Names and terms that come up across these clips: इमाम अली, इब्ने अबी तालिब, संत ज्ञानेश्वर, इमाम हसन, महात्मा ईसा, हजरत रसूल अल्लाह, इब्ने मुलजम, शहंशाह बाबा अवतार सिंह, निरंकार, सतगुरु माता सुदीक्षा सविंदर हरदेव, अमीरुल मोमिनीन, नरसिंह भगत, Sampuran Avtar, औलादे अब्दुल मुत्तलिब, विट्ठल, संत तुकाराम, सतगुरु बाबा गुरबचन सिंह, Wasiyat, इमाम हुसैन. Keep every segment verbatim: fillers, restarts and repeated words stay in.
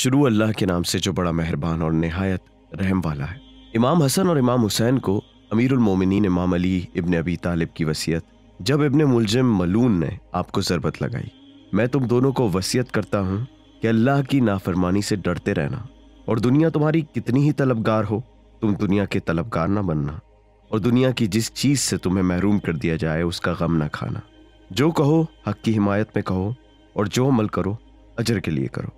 शुरू अल्लाह के नाम से जो बड़ा मेहरबान और नहायत रहम वाला है। इमाम हसन और इमाम हुसैन को अमीरुल मोमिनीन इमाम अली इब्ने अबी तालिब की वसीयत। जब इब्ने मुलजम मलून ने आपको ज़रबत लगाई, मैं तुम दोनों को वसीयत करता हूँ कि अल्लाह की नाफरमानी से डरते रहना, और दुनिया तुम्हारी कितनी ही तलबगार हो, तुम दुनिया के तलबगार ना बनना, और दुनिया की जिस चीज़ से तुम्हें महरूम कर दिया जाए उसका गम ना खाना। जो कहो हक़ की हिमायत में कहो, और जो अमल करो अजर के लिए करो।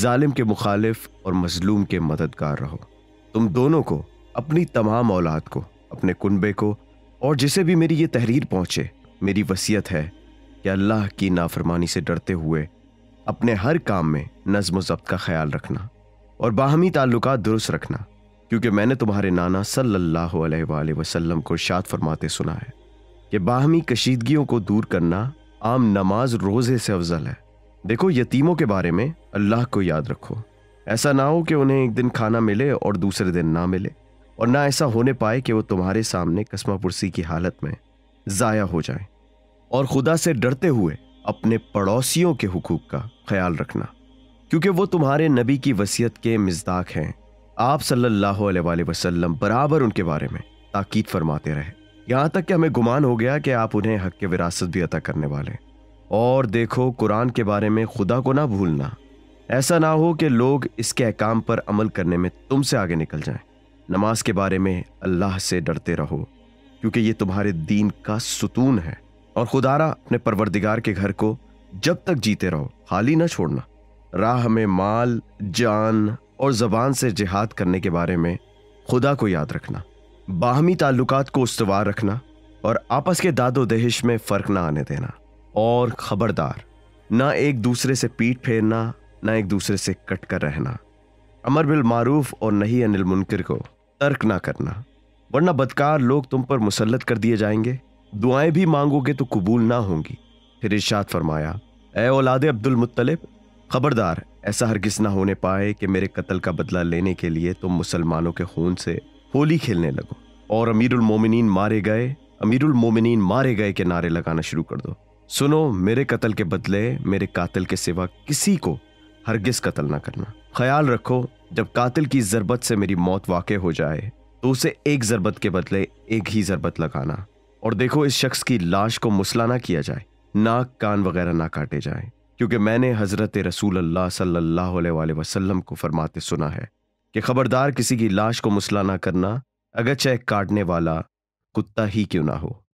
जालिम के मुखालिफ और मजलूम के मददगार रहो। तुम दोनों को, अपनी तमाम औलाद को, अपने कुनबे को, और जिसे भी मेरी ये तहरीर पहुँचे, मेरी वसीयत है कि अल्लाह की नाफरमानी से डरते हुए अपने हर काम में नज़्म ज़ब्त का ख्याल रखना और बाहमी ताल्लुकात दुरुस्त रखना, क्योंकि मैंने तुम्हारे नाना सल्लल्लाहु अलैहि वसल्लम को इरशाद फरमाते सुना है कि बाहमी कशीदगियों को दूर करना आम नमाज रोज़े से अफजल है। देखो, यतीमों के बारे में अल्लाह को याद रखो। ऐसा ना हो कि उन्हें एक दिन खाना मिले और दूसरे दिन ना मिले, और ना ऐसा होने पाए कि वो तुम्हारे सामने कसमापुरसी की हालत में ज़ाया हो जाए। और खुदा से डरते हुए अपने पड़ोसियों के हुकूक का ख्याल रखना, क्योंकि वो तुम्हारे नबी की वसीयत के मिज़दाक हैं। आप सल्लल्लाहु अलैहि वसल्लम बराबर उनके बारे में ताकीद फरमाते रहे, यहाँ तक कि हमें गुमान हो गया कि आप उन्हें हक़ के विरासत भी अता करने वाले। और देखो, कुरान के बारे में खुदा को ना भूलना, ऐसा ना हो कि लोग इसके अहकाम पर अमल करने में तुमसे आगे निकल जाएं। नमाज के बारे में अल्लाह से डरते रहो, क्योंकि ये तुम्हारे दीन का सुतून है। और खुदारा, अपने परवरदिगार के घर को जब तक जीते रहो खाली ना छोड़ना। राह में माल, जान और ज़बान से जिहाद करने के बारे में खुदा को याद रखना। बाहमी ताल्लुकात को उस्तवार रखना और आपस के दादो दहेश में फ़र्क ना आने देना। और ख़बरदार, ना एक दूसरे से पीठ फेरना, ना एक दूसरे से कट कर रहना। अमर बिल मारूफ और नही अनिल मुनकर को तर्क ना करना, वरना बदकार लोग तुम पर मुसल्लत कर दिए जाएंगे। दुआएं भी मांगोगे तो कबूल ना होंगी। फिर इरशाद फरमाया, ए औलादे अब्दुल मुत्तलिब, ख़बरदार ऐसा हरगिज़ ना होने पाए कि मेरे कत्ल का बदला लेने के लिए तुम मुसलमानों के खून से होली खेलने लगो और अमीरुल मोमिनीन मारे गए, अमीरुल मोमिनीन मारे गए के नारे लगाना शुरू कर दो। सुनो, मेरे कत्ल के बदले मेरे कातिल के सिवा किसी को हरगिज़ कत्ल ना करना। ख्याल रखो, जब कातिल की ज़रबत से मेरी मौत वाक़ हो जाए तो उसे एक ज़रबत के बदले एक ही ज़रबत लगाना। और देखो, इस शख्स की लाश को मुसला ना किया जाए, नाक कान वगैरह ना काटे जाए, क्योंकि मैंने हजरत रसूल अल्लाह सल्लल्लाहु अलैहि वसल्लम को फरमाते सुना है कि ख़बरदार किसी की लाश को मुसला ना करना, अगरचे काटने वाला कुत्ता ही क्यों ना हो।